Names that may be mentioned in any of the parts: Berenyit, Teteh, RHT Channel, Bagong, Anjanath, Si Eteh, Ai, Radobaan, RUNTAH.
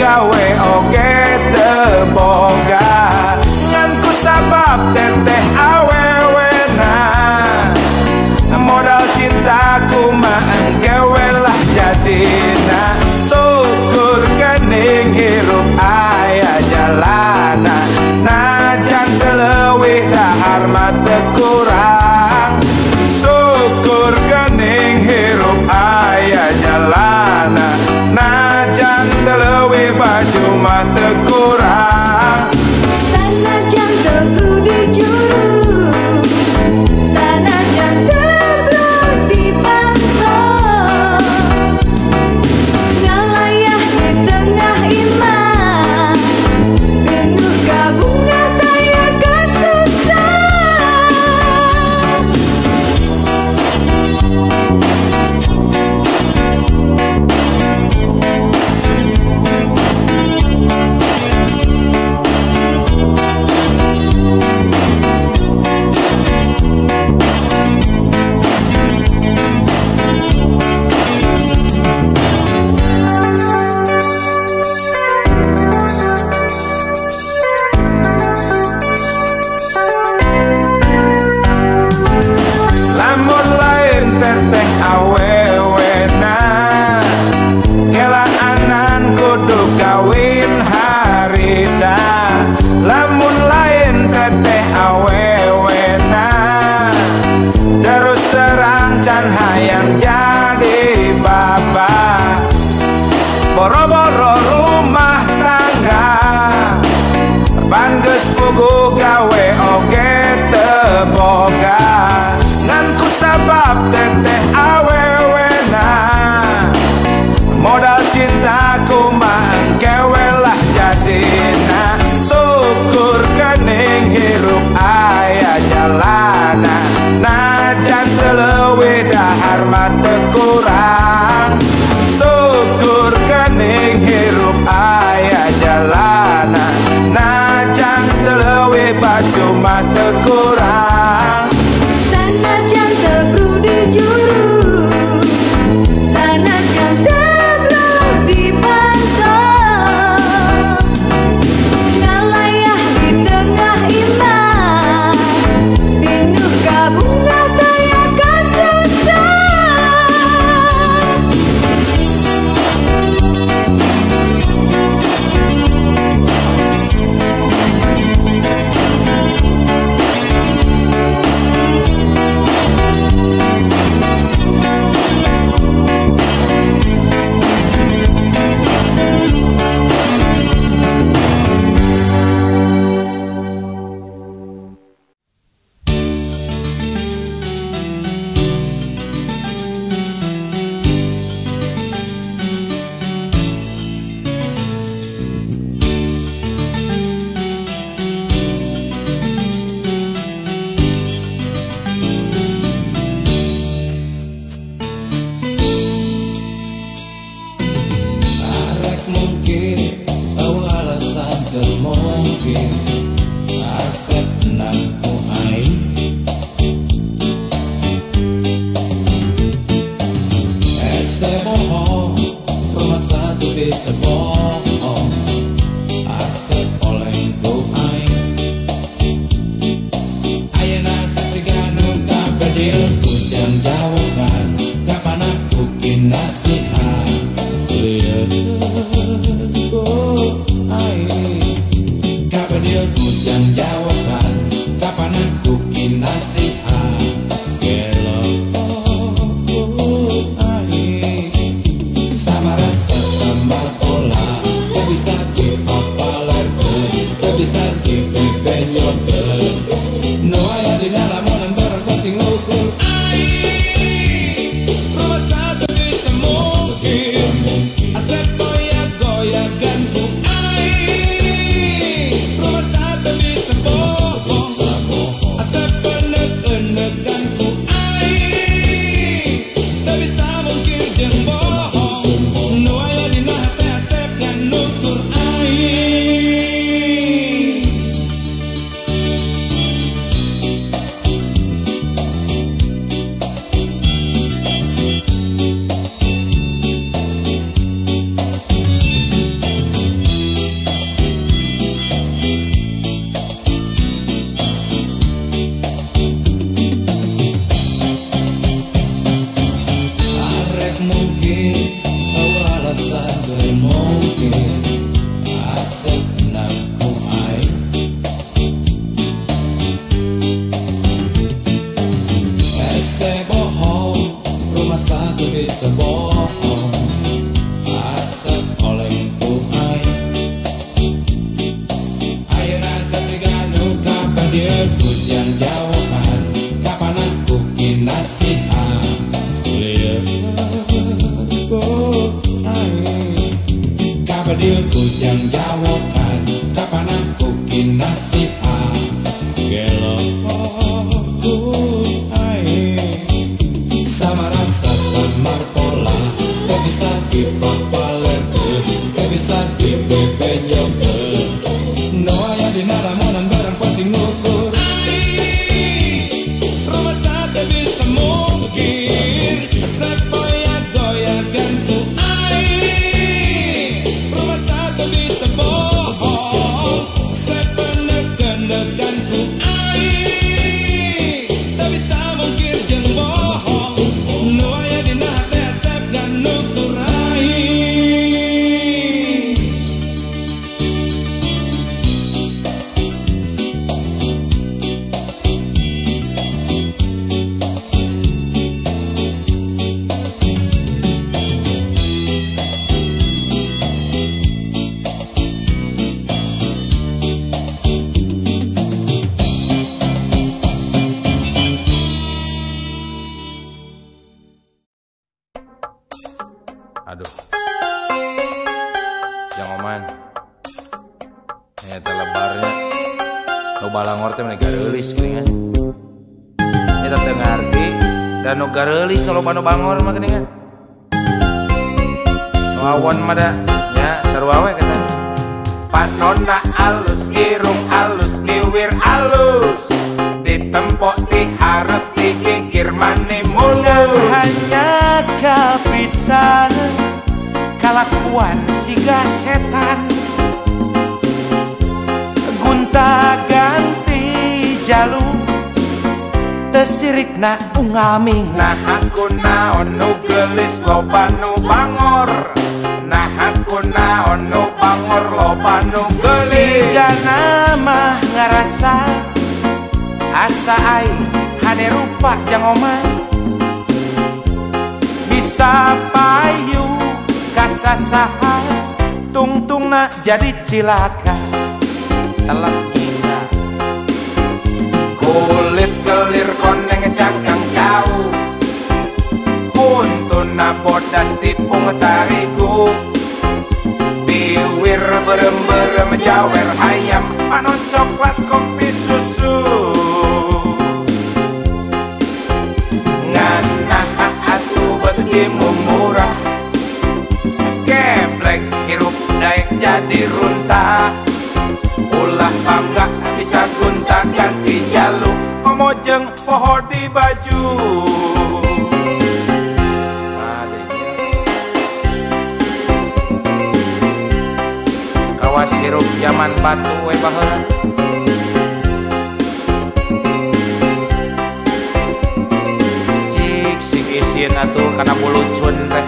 gawe oge teboga nganku sabab teteh awewena modal cintaku mah enggewe lah jadina tukur kening hirup ayah jalana najan telewih dah armat kurang syukur kening hirup ayah jalana najan telewih baju mah kurang najan teku di juru hayang jadi bapak boro-boro rumah tangga bandes pugu gawe oge teboga nganku sabab teteh awewena modal cintaku mah engkewe lah jadina syukur kening hirup ayah jalana najan telewih dahar mata kurang syukur kening hirup ayah jalana najan telewih baju mata kurang sana jangan berudi juru sana jangan mungkin jeng bohong, nu aya dina hate asep ngan nutur ai. bedilku yang jawaban, kapan aku kinasihat gelokku sama rasa sama pola, tak bisa dipapalet, tak bisa dibebenyok. Aduh, yang oman, nyata lebarnya, no balangor teh menegara elis kuingan, nyata tengarti, dan no garelis kalau pano bangor mah keningan, no awan mah dah, ya seru awe kata, panona alus, irung alus, liwir alus, ditempok diharap digigir mani munggah, hanya kapisan. Kalakuan siga setan gunta ganti jalu tesirikna ungaming. Nah aku naon nu gelis loba nu bangor, nah aku naon nu bangor loba nu gelis. Siga nama ngarasa asa ai hade rupa jangoman bisa payu kasasaha tungtung nak jadi cilaka telah kita kulit kelir koneng cangkang jauh untuna bodas tipung tariku biwir berem-berem jawer ayam panon coklat kopi susu nganah atuh betimu murah hirup daek jadi runtah ulah bangga bisa gunta ganti jaluk komojeng poho di baju kawas hirup zaman batu we baheula cik sigisieun atuh kana bulucun teh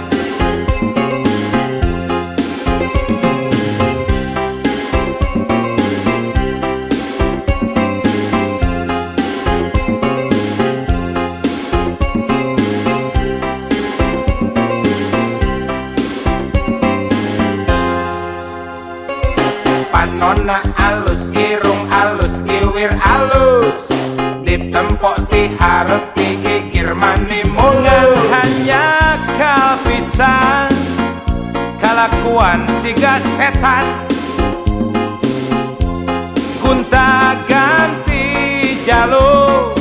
panona alus, irung alus, kiwir alus ditempok diharap digigir mani munggah hanya kapisan kalakuan siga setan gunta ganti jaluk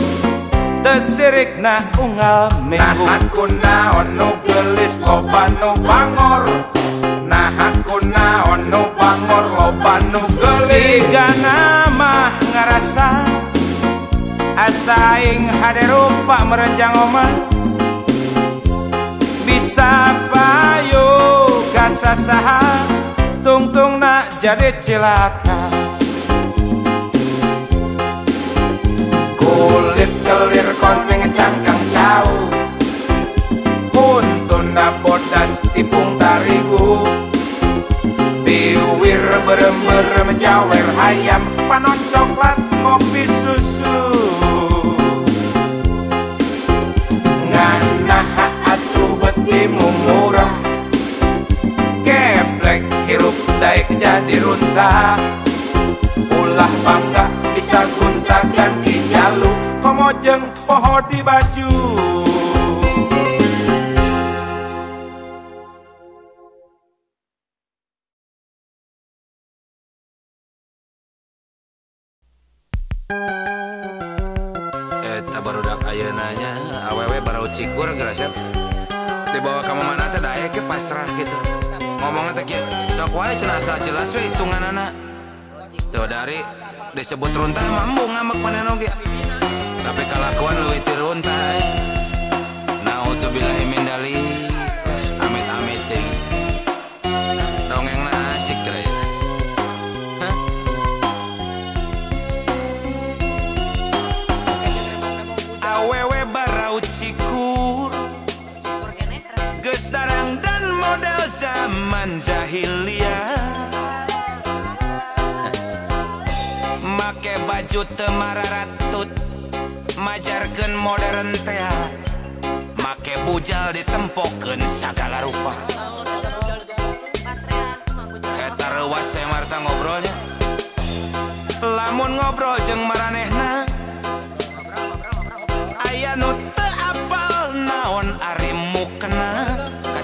tesirikna unggal minggu. Nah aku naon nu gelis loba nu bangor, nah aku naon nu bangor loba nu gelis. Sigana mah ngarasa asaing hade rupa merenjang omah bisa payu kasasaha tungtung nak jadi cilaka kulit kelir koneng cangkang jauh untuna bodas tipung tarigu biwir berem-berem jawer ayam panon coklat kopi susu nganah atuh betimu murah geblek hirup daek jadi runtah ulah bangga bisa gunta ganti jalu komojeng poho di baju. eta barudak ayeunanya awewe barau cikur gerasep dibawa ka mamana teh daek ke pasrah gitu. Ngomongna teh sok wae cenah asa jelas we hitunganna. Teu dari disebut runtah mambu ngamek manehna ge. Tapi kalakuan leuwih ti runtah. Nauzubillahi min dzalik. Amit-amit ting. Dongengna asik teh. Awewe barau cikur geus darang dan model zaman jahiliyah, make baju teu mararatut majarkeun modern teh, make bujal ditempokeun sagala rupa. Eta reuwas teh Marta ngobrolnya, lamun ngobrol jeung maranehna aya nu teu apal naon ari mukna.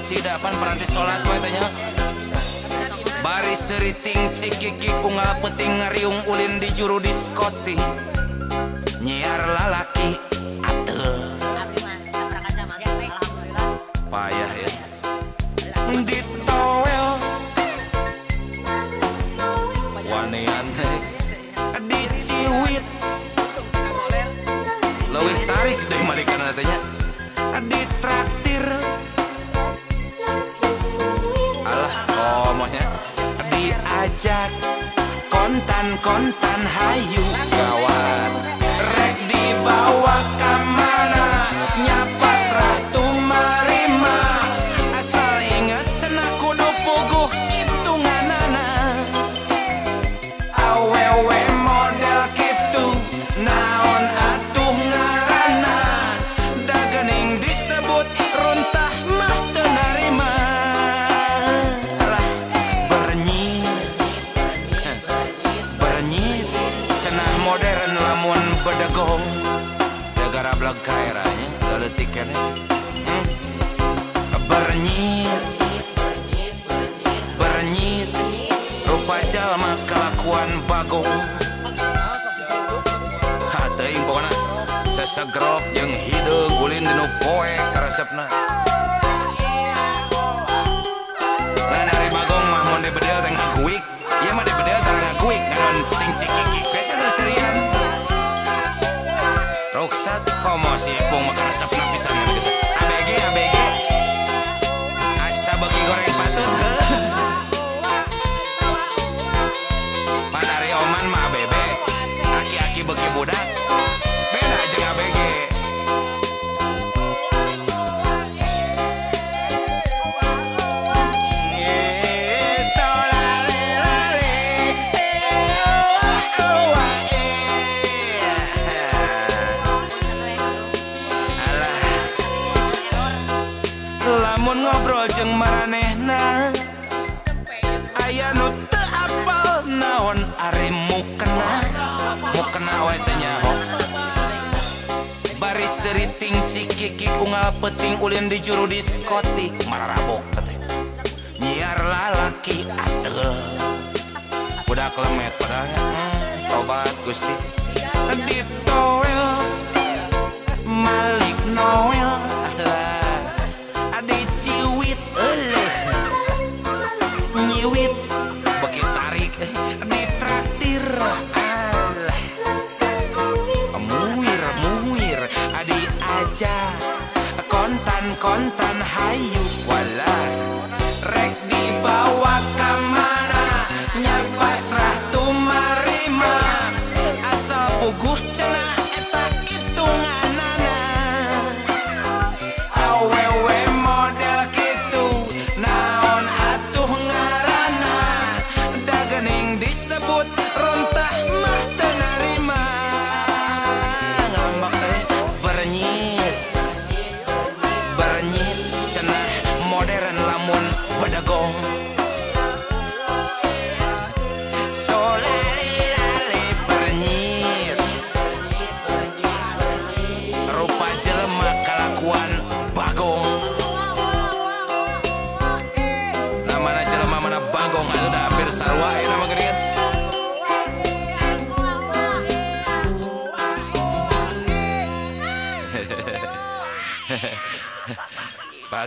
Kacidapan paranti salat wae teh nya. Bari seriting cikikik unggal peuting ngariung ulin di juru diskotik. Nyiar lalaki ateuh. Payah ya. Ditowel. Wanean teh. Diciwit. Leuwih tarik deui malikana teh nya. Ditraktir. Alah komonya diajak kontan-kontan hayu gawat rek dibawa ka mana nya pasrah tumarima asal inget cenah kudu puguh hitunganana awewe model kitu naon atuh ngaranna dagening disebut runtah mah teu narima. Bedegong negara belaka eranya lalu tiketnya bernyit rupa jalma kelakuan bagong hateuing pokona sesegrok jeung hideung ulin dinu poe karesepna lain ari bagong mah mun di bedel teh ngaguik ieu mah di bedel teh ngaguik naon ting cikikik besa serian ruksat komo si ipung makan resep napisan gitu. ABG asa bagi goreng patut heuh. Padari oman mah bebe aki-aki beki budak beda jeung ABG. Lamun ngobrol jeung maranehna aya nu teu apal naon ari mukena wae teh nya. Bari seriting cikikik unggal peuting ulin di juru diskotik mararabok teh nyiar lalaki ateuh budak lemet padahal tobat Gusti ditoel Malik Noel adalah diciwit eleh nyiwit beki tarik ditraktir alah muir adi aja kontan hayu wala rek dibawa ka mana nya pasrah tumarima asal puguh cenah eta hitunganana awewe runtah mah teu narima ngambek bernyit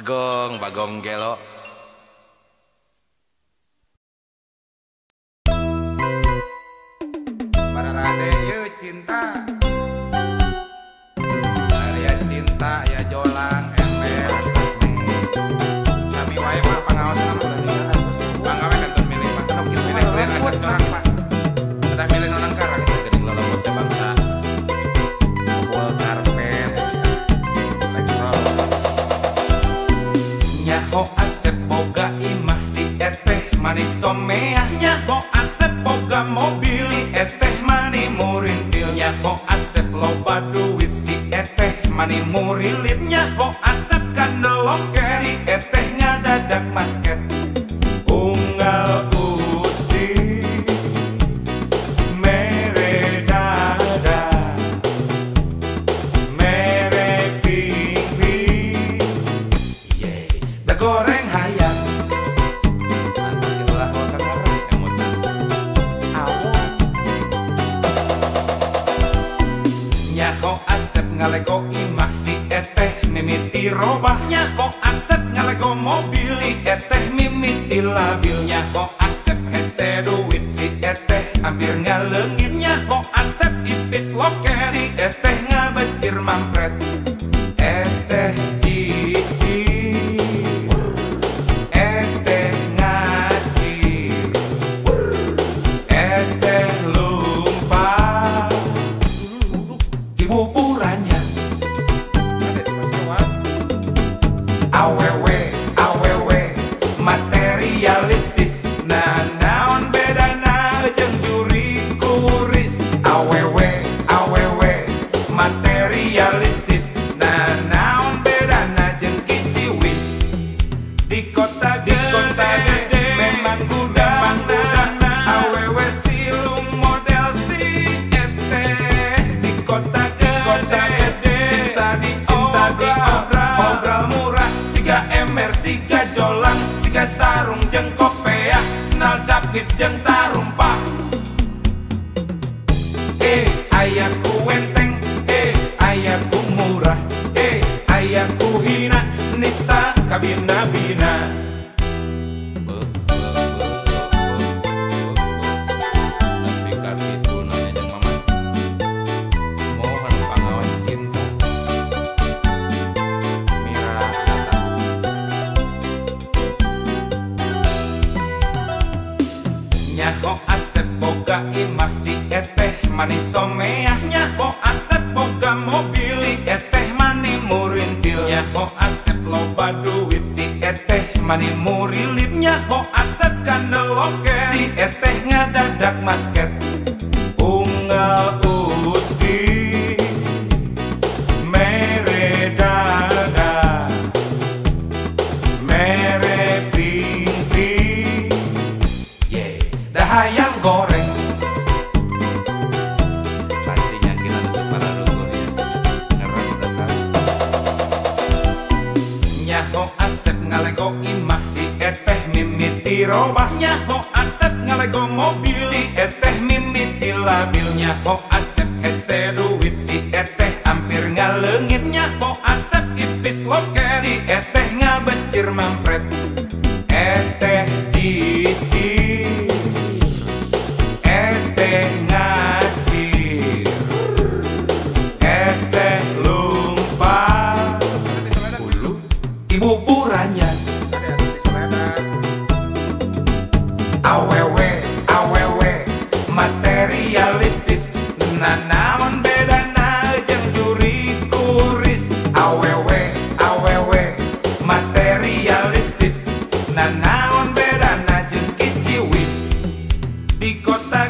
Bagong, Bagong Gelo. Para rade yuk cinta, karya cinta ya jolang ember. Kami wae mah pangaos namun banggawe kantor milih mah kenok kitu milih kalian akan corang mah. Sudah milih nonang karang itu geuning lolobot teh bangsa. Kumpul karpet. Nyaho asep boga imah si eteh manis someah. Nyaho asep boga mobil si eteh mani murintil. Nyaho asep loba duit si eteh mani murilit. Nyaho asep kandel oke si eteh ngadadak masket. Unggal ngalego imah si eteh mimiti robahnya kok asep ngalego mobil si eteh mimiti labilnya kok asep hese duit si eteh hampir ngalengitnya kok asep ipis loket si eteh ngabecir mampret eteh cici eteh ngacir eteh lumpah ibu sarung jeng kopea, senal capit jeng tarumpah. Ayahku enteng, ayahku murah, ayahku hina, nista kabina-bina. Nyaho asep boga imah si eteh manis someah. Nyaho asep boga mobil si eteh mani murintil. Nyaho asep loba duit si eteh mani murilit. Nyaho asep kandel oke si eteh ngadadak masket. Unggal usi mere dada mere pingping. Ayam goreng pastinya kita untuk para lugu ya ngeres dasar. Nyaho asep ngalego imah si eteh mimiti robah. Nyaho asep ngalego mobil si eteh mimiti labil. Nyaho asep hese duit si eteh hampir ngalengit. Nyaho asep ipis loket si eteh ngabecir mampret eteh cici eteh ngacir eteh lumpah bulu ibu puranya awewe awewe materialistis nanaon bedana jeung juri kuris. Awewe awewe materialistis nanaon bedana jeung kiciwis di kota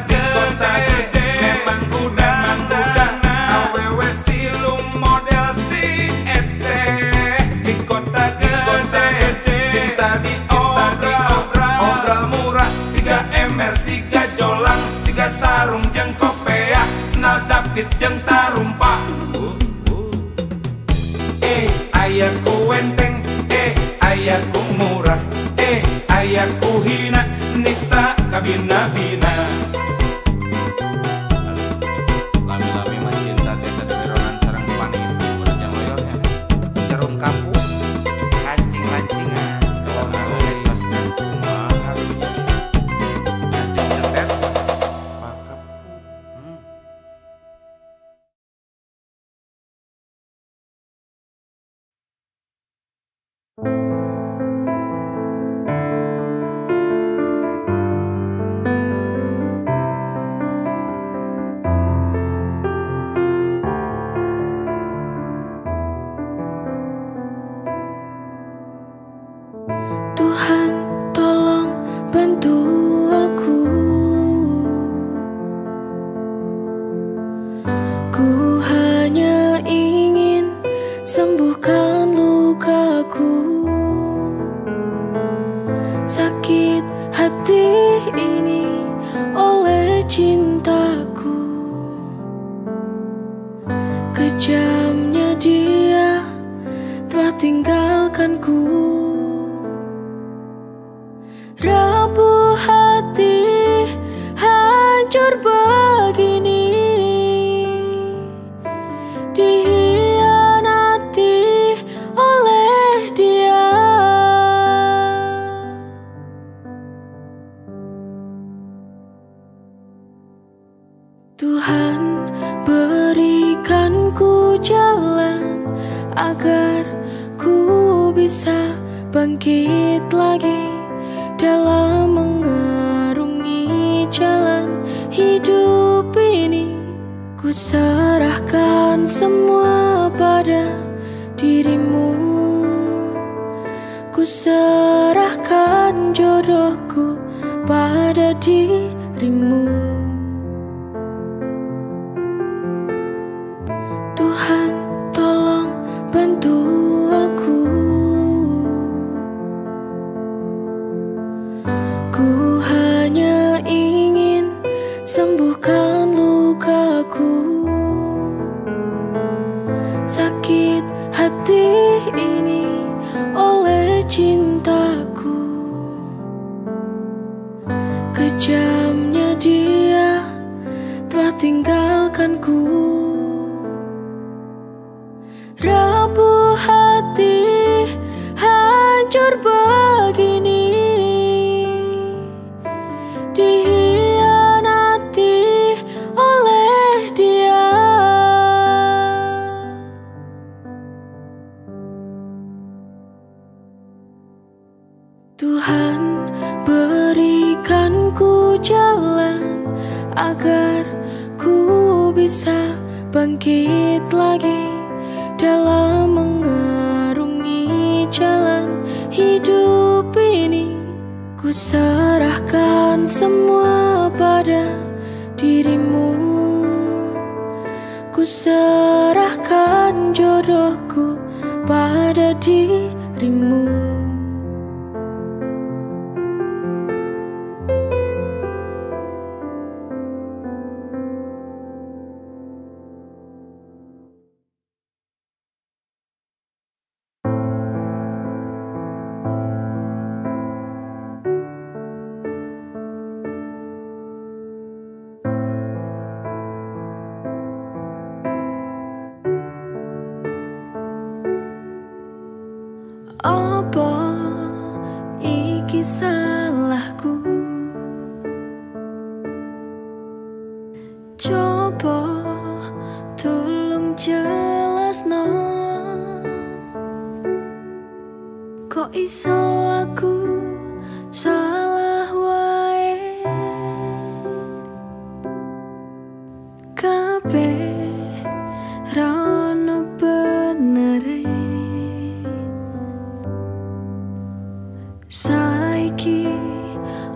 sarung jeng kopea, senal capit jeng tarumpah. Ayahku enteng, ayahku murah, ayahku hina, nista kabina-bina. Lami-lami mencinta desa deweronan sarang panin, mulut yang loyornya, jarum kampung, kancing. cintaku. Kejamnya dia telah tinggalkanku. Rapuh hati, hancur begini, dihianati oleh dia. Tuhan, berikanku jalan agar ku bisa bangkit lagi dalam mengarungi jalan hidup ini. Ku serahkan semua pada dirimu. Ku serahkan jodohku pada dirimu. Tuhan, tolong bantu aku. Ku hanya ingin sembuhkan lukaku. Sakit hati ini oleh cintaku. Kejamnya dia telah tinggalkanku. Rapuh hati, hancur begini, dihianati oleh dia. Tuhan, berikanku jalan agar ku bisa bangkit lagi dalam mengarungi jalan hidup ini. Ku serahkan semua pada dirimu. Ku serahkan jodohku pada dirimu. Apa iki salahku? Coba tulung jelasno, kok iso aku salah wae? Kabeh ra ono benere. Saiki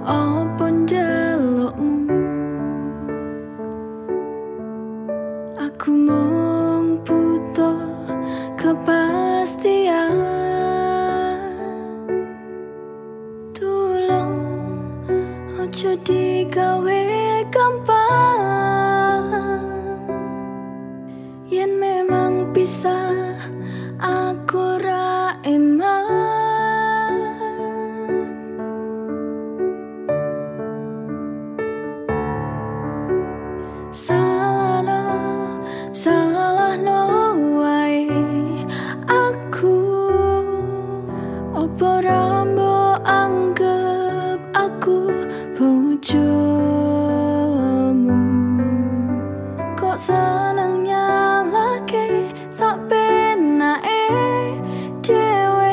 opo njalukmu? Aku mung butuh kepastian. Tulung ojo digawe gampang. Yen memang bisa aku ra eman. Salahno wae aku. Opo ra mbok anggap aku bojomu? Kok seneng nyalahke sapenake dhewe?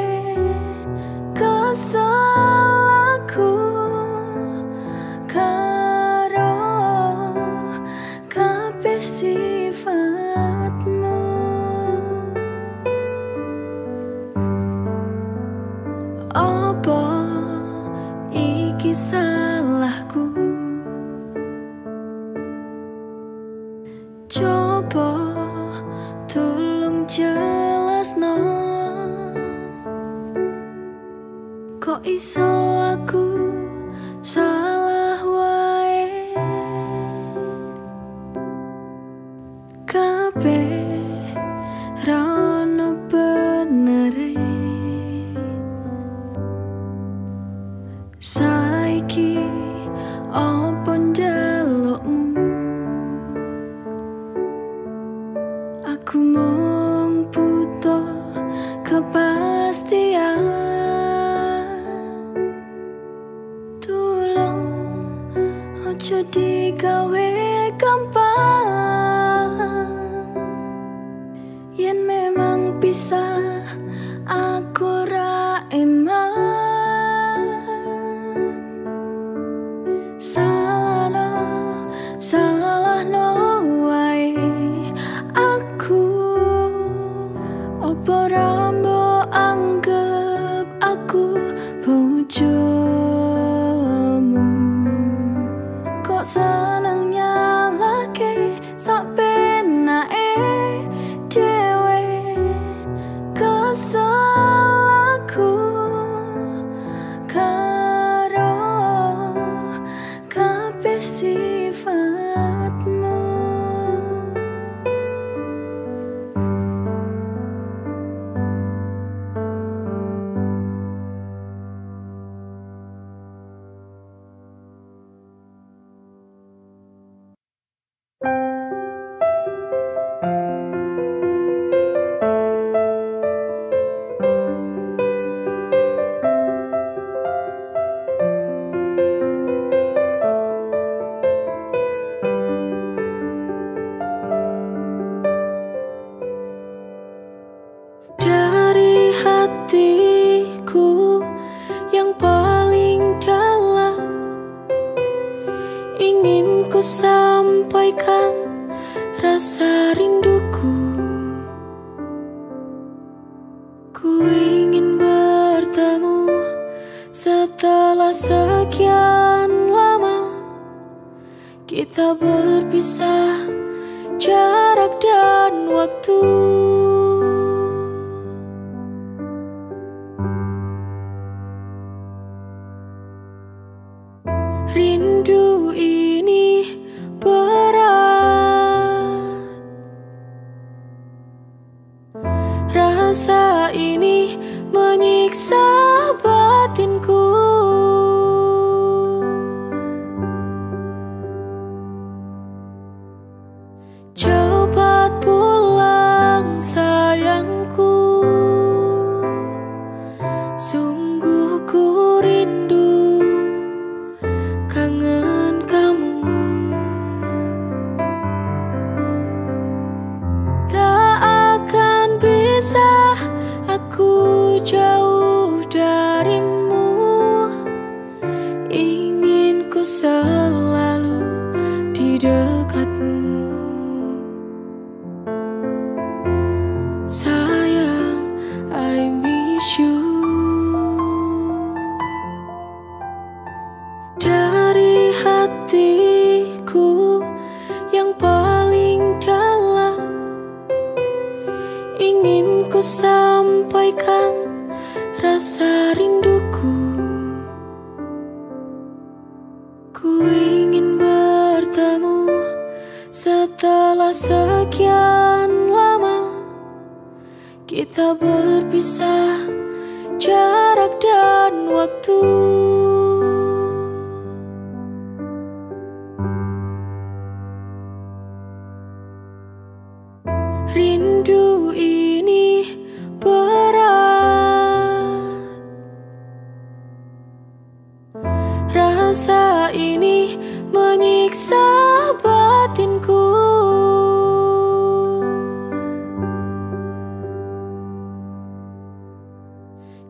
Kesalahanku salahku. Coba tulung jelasno, kok iso aku salah wae? opo njalukmu, aku mung butuh kepastian. Tulung ojo digawe gampang, yen memang bisa aku ra eman. Salahno wae aku, opo ra mbok anggep aku bojomu, kok seneng nyalahke sak penake dhewe. Kesel aku karo kabeh sifatmu.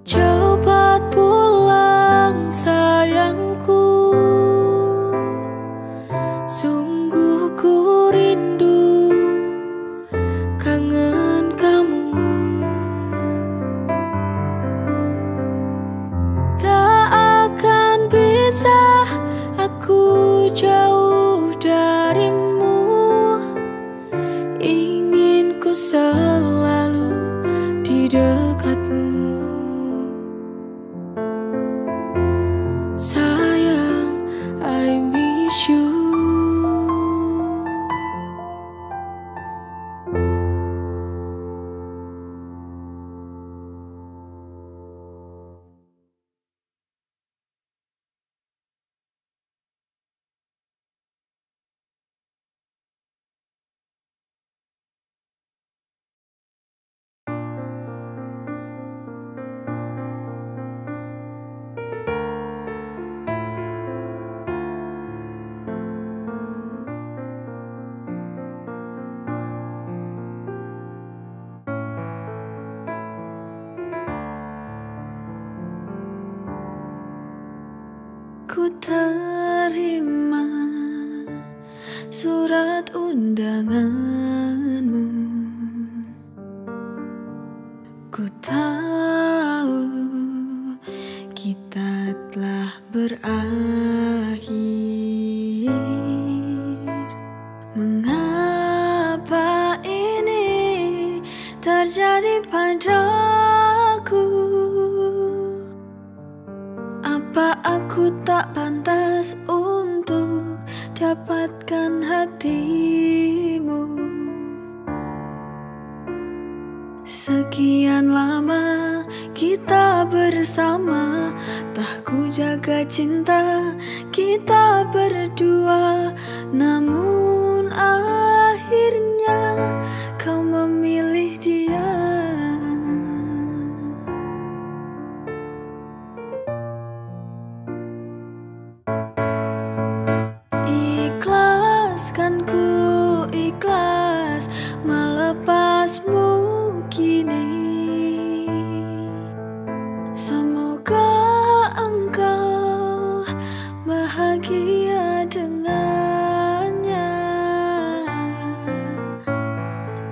Coba pulang. terima surat undanganmu. Ku tahu kita telah berakhir. Mengapa ini terjadi padaku? Apa aku tak pantas untuk dapatkan hatimu? Sekian lama kita bersama, tak ku jaga cinta kita berdua. Namun akhirnya kau memilih dia. Ikhlaskan, ku ikhlas melepasmu kini. Semoga engkau bahagia dengannya.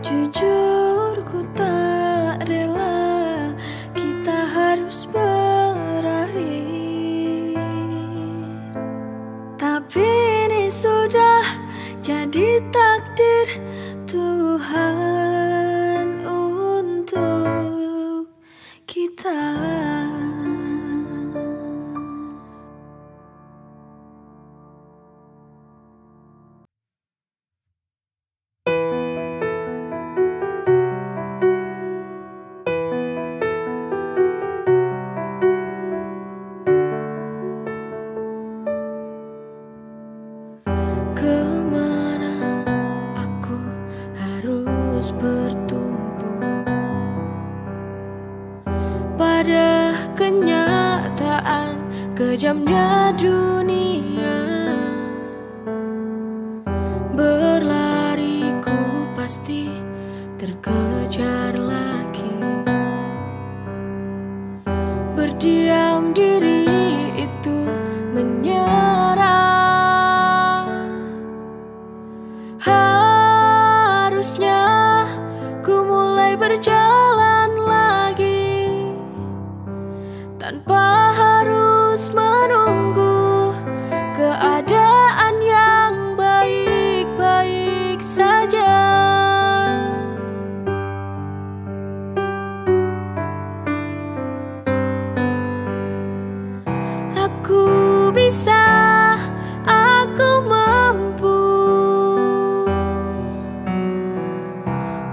Jujur ku tak rela kita harus berakhir. Tapi ini sudah jadi takdir Tuhan kita. Kemana aku harus pada kenyataan kejamnya dunia. Berlariku pasti terkejar lagi. Berdiam diri itu menyerah. Harusnya ku mulai berjalan lagi tanpa harus menunggu keadaan yang baik-baik saja. Aku bisa, aku mampu.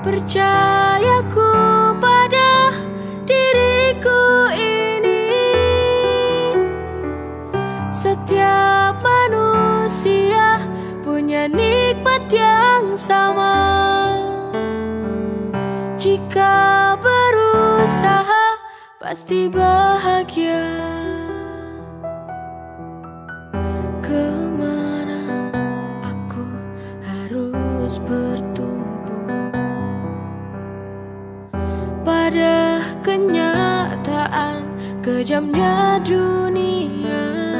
Percayaku pada diriku ini. Setiap manusia punya nikmat yang sama. Jika berusaha pasti bahagia. Kemana aku harus bertumpu pada kenyataan kejamnya dunia.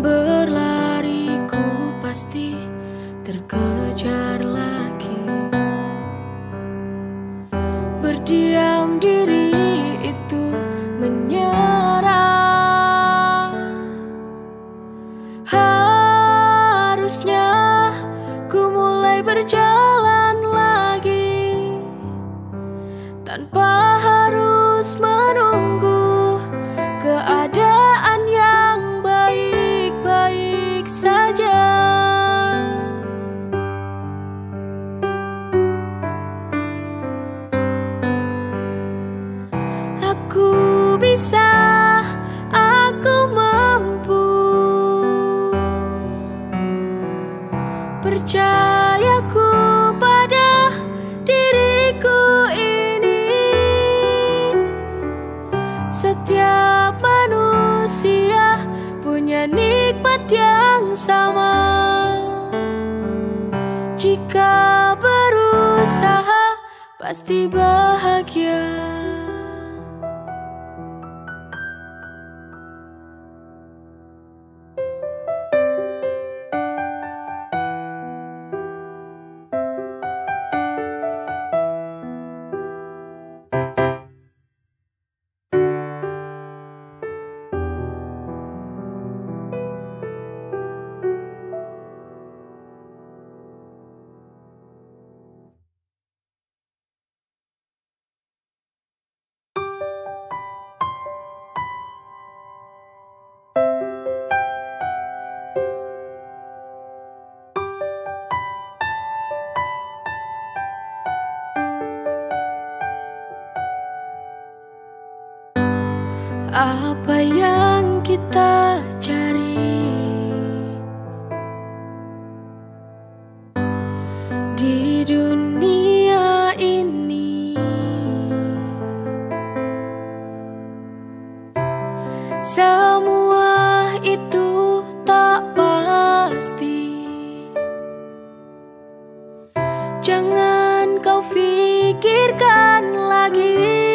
Berlariku pasti terkejar lagi. Berdiam diri itu menyerah. Harusnya ku mulai berjalan lagi tanpa harus menunggu keadaan yang baik-baik saja. Aku bisa, aku mampu. Percayaku pada diriku ini. Setiap manusia punya nikmat yang sama. Jika berusaha pasti bahagia. apa yang kita cari di dunia ini. Semua itu tak pasti, jangan kau pikirkan lagi.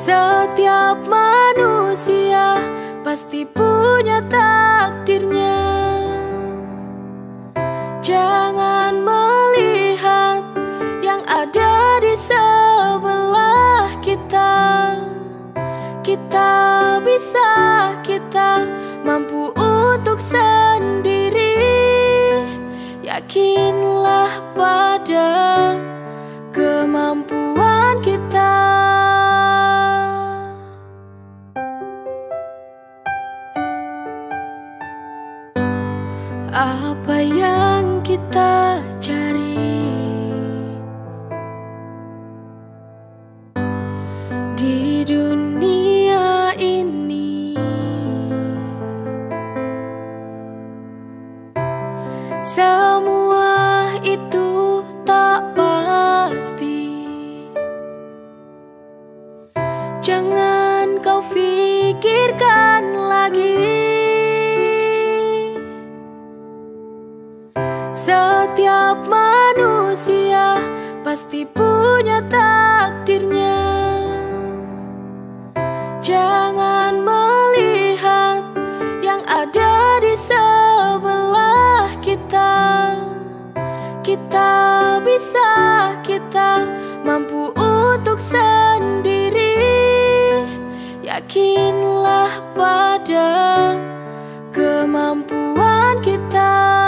Setiap manusia pasti punya takdirnya. Jangan melihat yang ada di sebelah kita. Kita bisa, kita mampu untuk sendiri. Yakinlah pada kemampuan kita. Apa yang kita cari di dunia ini, semua itu tak pasti. Jangan kau pikirkan lagi. Setiap manusia pasti punya takdirnya. Jangan melihat yang ada di sebelah kita. Kita bisa, kita mampu untuk sendiri. Yakinlah pada kemampuan kita.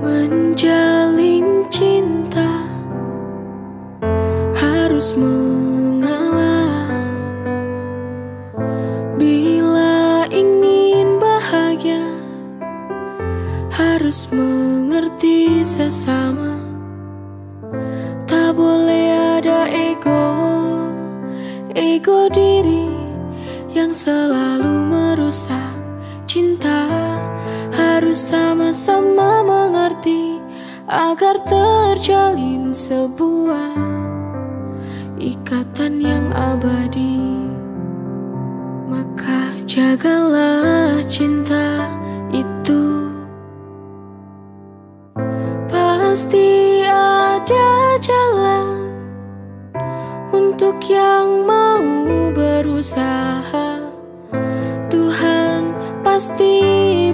Menjalin cinta harus mengalah. Bila ingin bahagia harus mengerti sesama. Tak boleh ada ego diri yang selalu merusak cinta. Harus sama-sama mengerti agar terjalin sebuah ikatan yang abadi. Maka jagalah cinta itu. Pasti ada jalan untuk yang mau berusaha. Tuhan pasti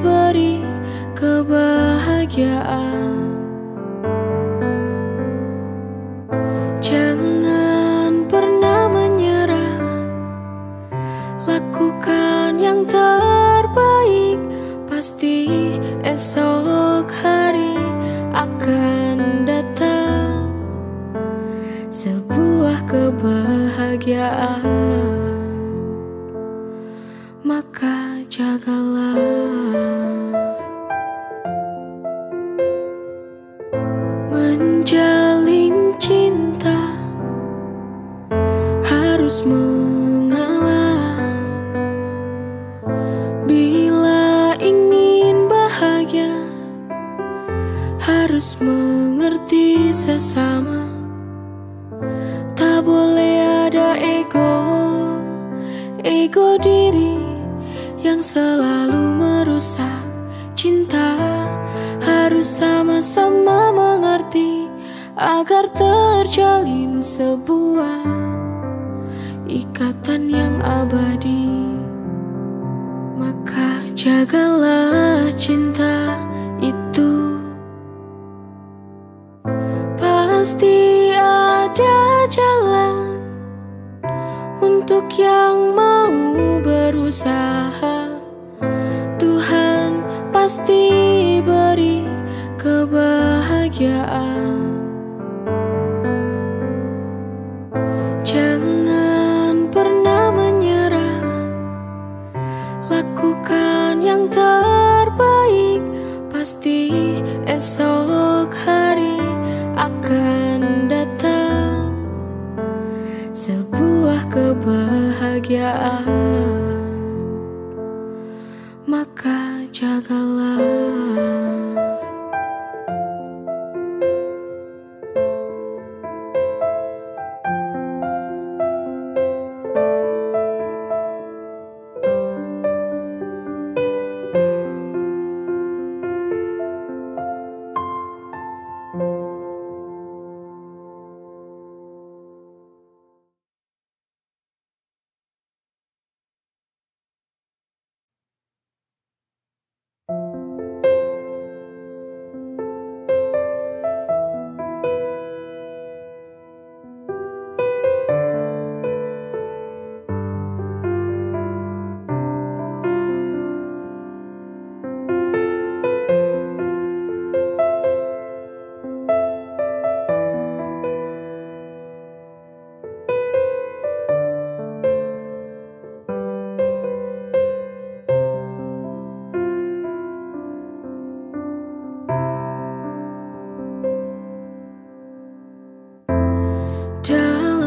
beri kebahagiaan. Jangan pernah menyerah, lakukan yang terbaik. Pasti esok hari akan datang sebuah kebahagiaan. Maka jagalah. Menjalin cinta harus mengalah. Bila ingin bahagia harus mengerti sesama. Tak boleh ada ego diri yang selalu merusak cinta. Harus sama-sama mengerti agar terjalin sebuah ikatan yang abadi. Maka jagalah cinta itu. pasti ada jalan untuk yang mau berusaha. Tuhan pasti beri kebahagiaan. Jangan pernah menyerah, lakukan yang terbaik, pasti esok hari akan datang sebuah kebahagiaan. Maka jagalah.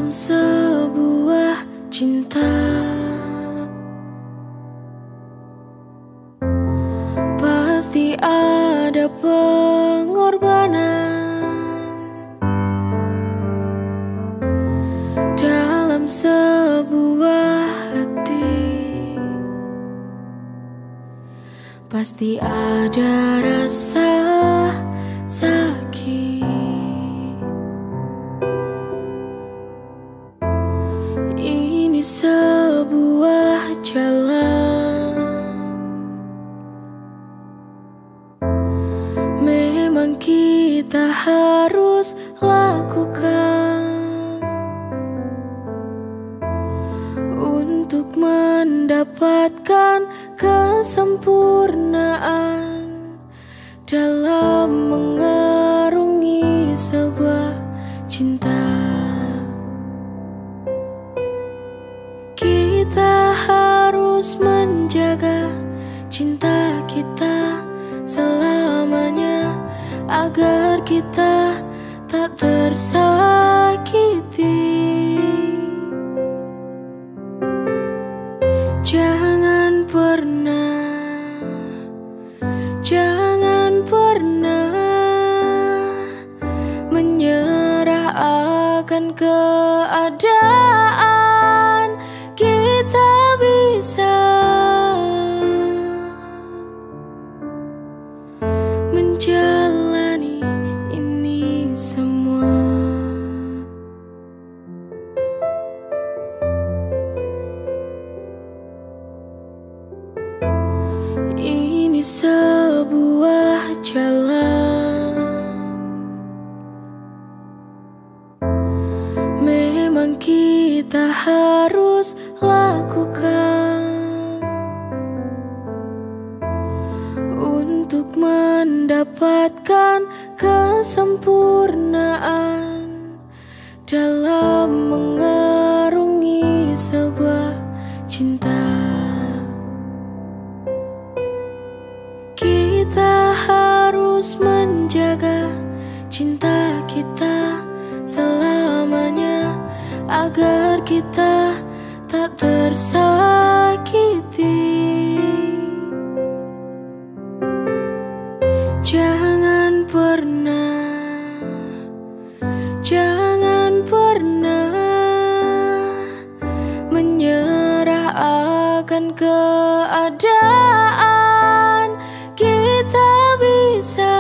Sebuah cinta pasti ada pengorbanan. Dalam sebuah hati pasti ada rasa sakit. Sebuah jalan memang kita harus lakukan untuk mendapatkan kesempurnaan dalam mengarungi sebuah cinta. Kita harus menjaga cinta kita selamanya agar kita tak tersakiti. Jangan pernah menyerah akan keadaan. Kita bisa menjalani ini semua. Ini sebuah jalan memang kita harus lakukan untuk mendapatkan kesempurnaan dalam mengarungi sebuah cinta. Kita harus menjaga cinta kita selamanya agar kita tak tersakiti. Jangan pernah menyerah akan keadaan. Kita bisa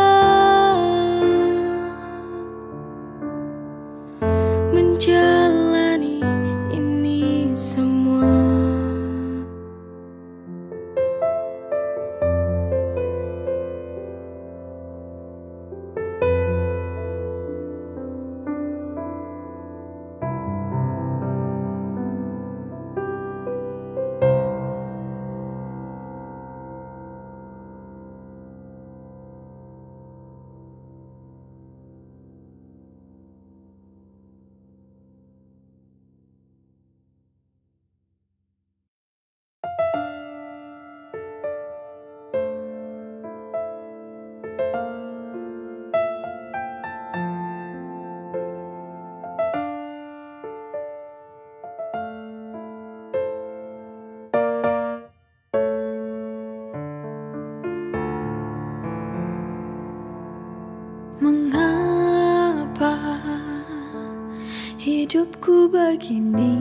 hidupku begini.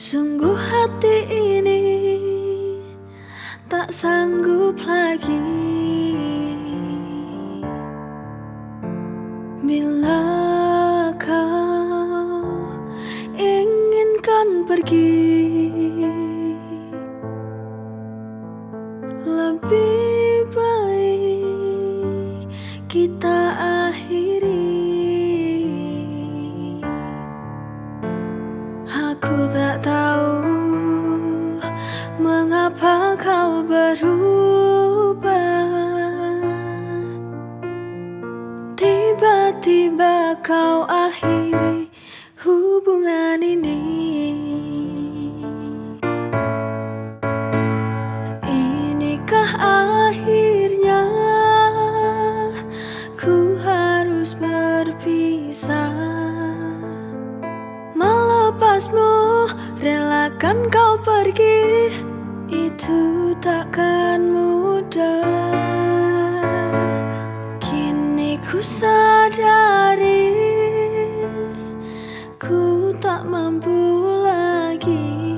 Sungguh hati ini tak sanggup lagi. Bila kau inginkan pergi, lebih baik kita akhiri. Aku tak tahu mengapa kau berubah. Tiba-tiba kau akhiri hubungan ini. Inikah akhirnya ku harus berpisah, melepasmu, relakan kau pergi. Itu takkan mudah. Kini ku sadari ku tak mampu lagi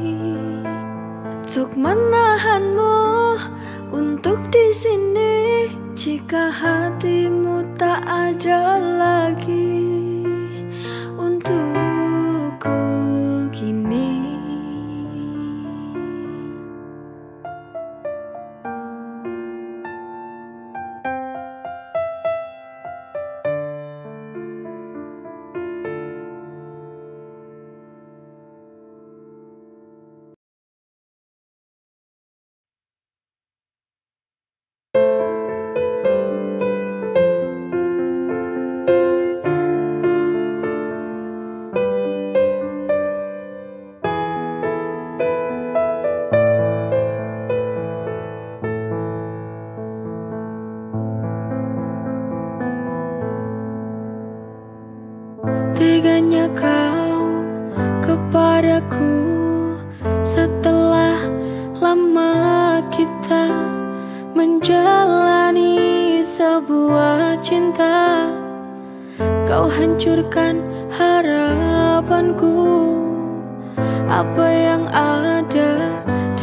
untuk menahanmu untuk di sini. Jika hatimu tak ada lagi untukku gini. Teganya kau kepadaku setelah lama kita menjalani sebuah cinta. Kau hancurkan harapanku. Apa yang ada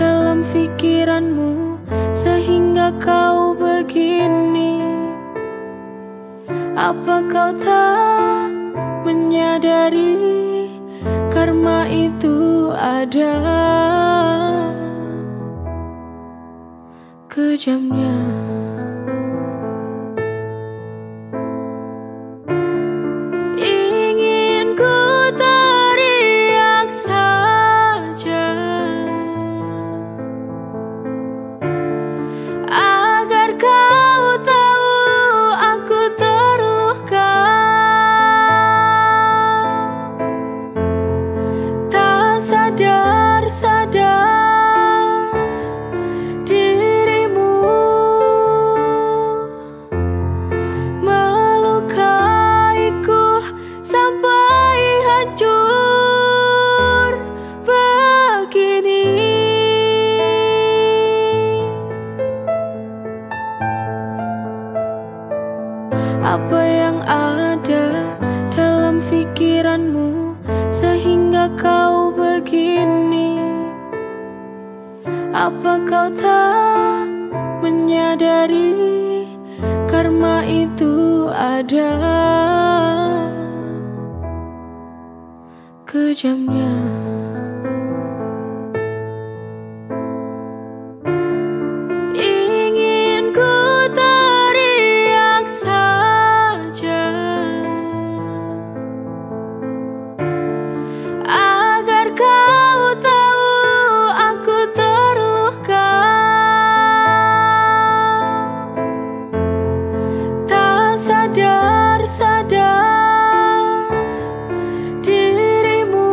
dalam pikiranmu sehingga kau begini? Apa kau tak menyadari karma itu ada kejamnya? Ingin ku teriak saja agar kau tahu aku terluka. Sadar dirimu melukaiku sampai hancur begini. Apa yang ada dalam pikiranmu sehingga kau begini? Apa kau tak menyadari karma itu ada kejamnya? Ingin ku teriak saja agar kau tahu aku terluka. Tak sadar dirimu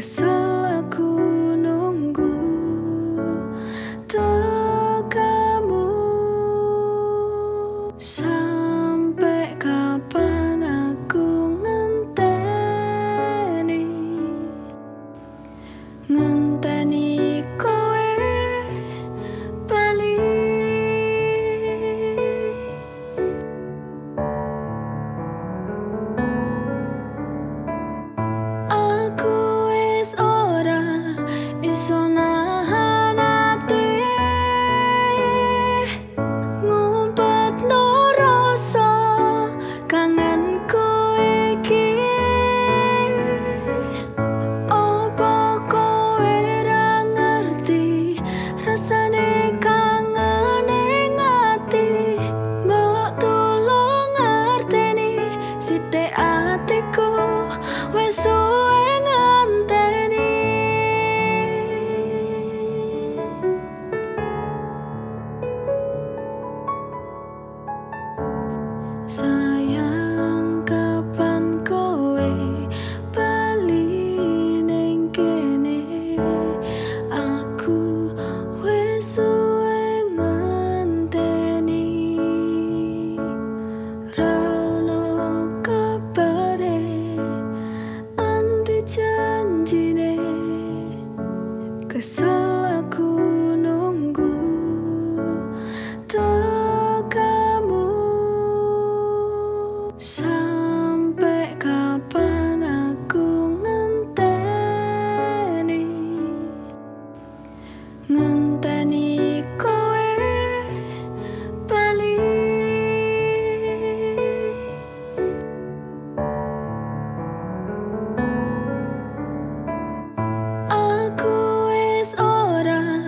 kesel aku nunggu tak kamu. Sampai kapan aku ngenteni kowe balik. Sayang, kapan kowe bali ning kene? Aku wis suwe ngenteni. Ra ono kabare anti janjine. Kesel aku nunggu sampai kapan aku ngenteni kowe balik. Aku wis ora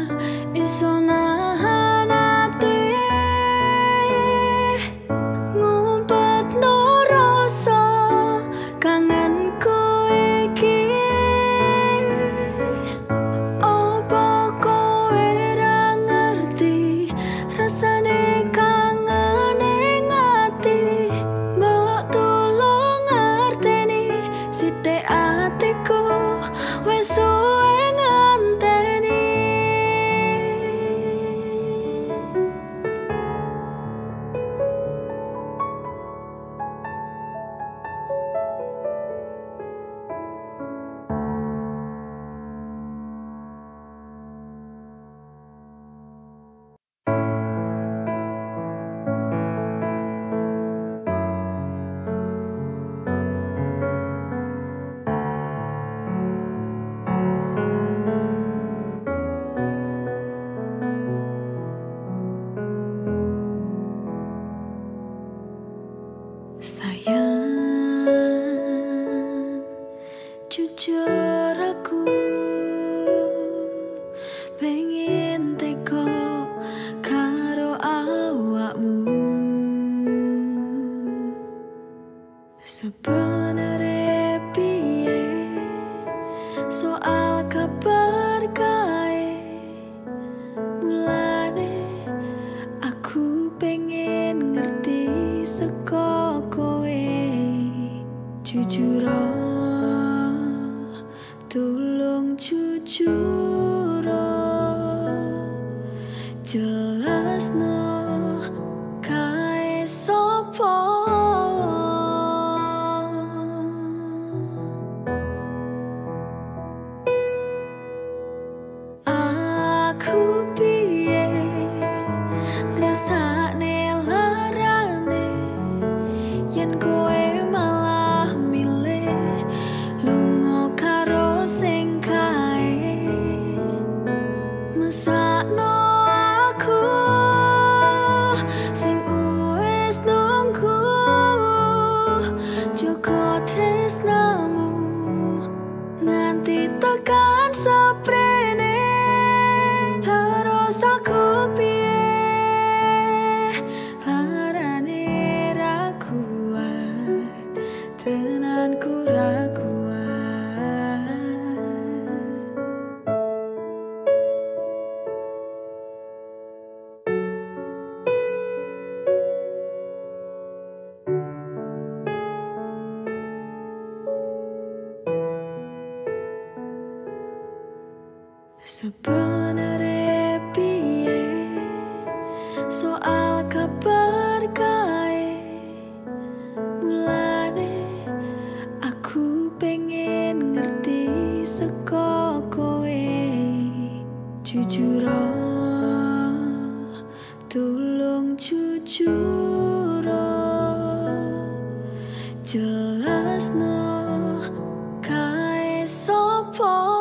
iso nahan ati, ngumpetno rasa kangenku iki. Opo kowe ra ngerti rasane kangen ning ati? Mbok tulung ngerteni sithik atiku wis suwe ngenteni. Sayang, jujur aku pengen teko karo awakmu. Sebenere piye soal kabar kae? Mulane aku pengen ngerti seko kowe. Jujur, tulung jujur, jelasno kae sapa. Aku piye ngrasakne larane yen kowe malah milih lunga karo sing kae? Mesakno aku sing wis nunggu. Joko tresnamu nganti tekan saprene. Terus aku piye larane ra kuat? Tenanku ra kuat. Sebenarnya piye soal kabar kae, mulane aku pengen ngerti saka kowe. Jujur tulung jujur, jelasno kae sapa.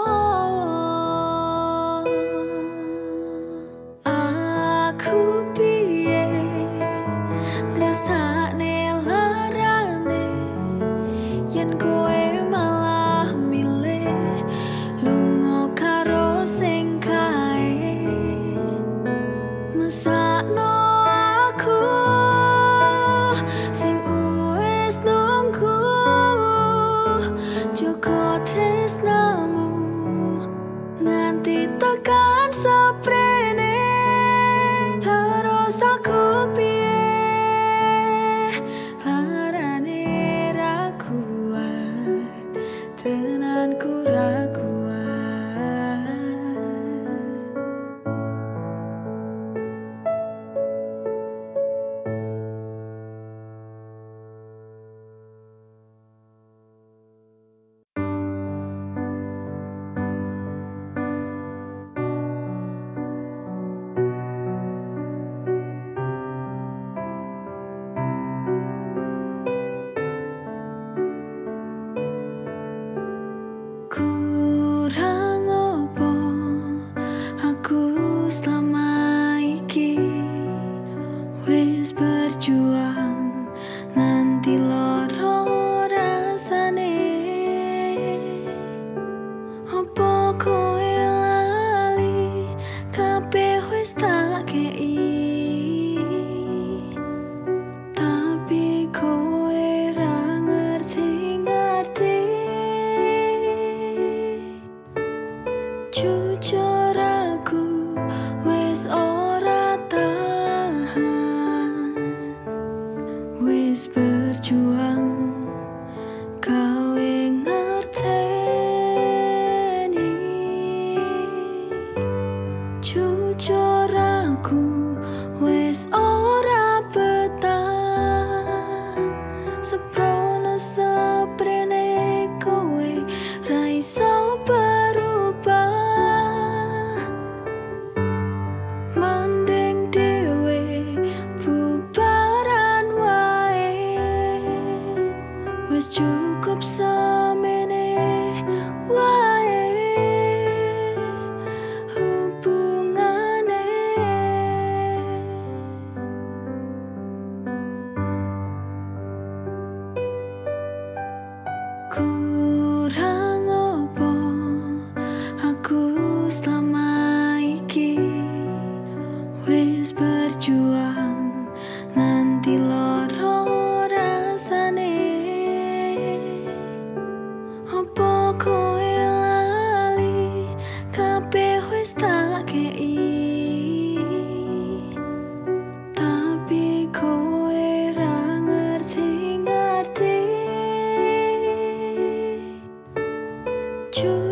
Jujur.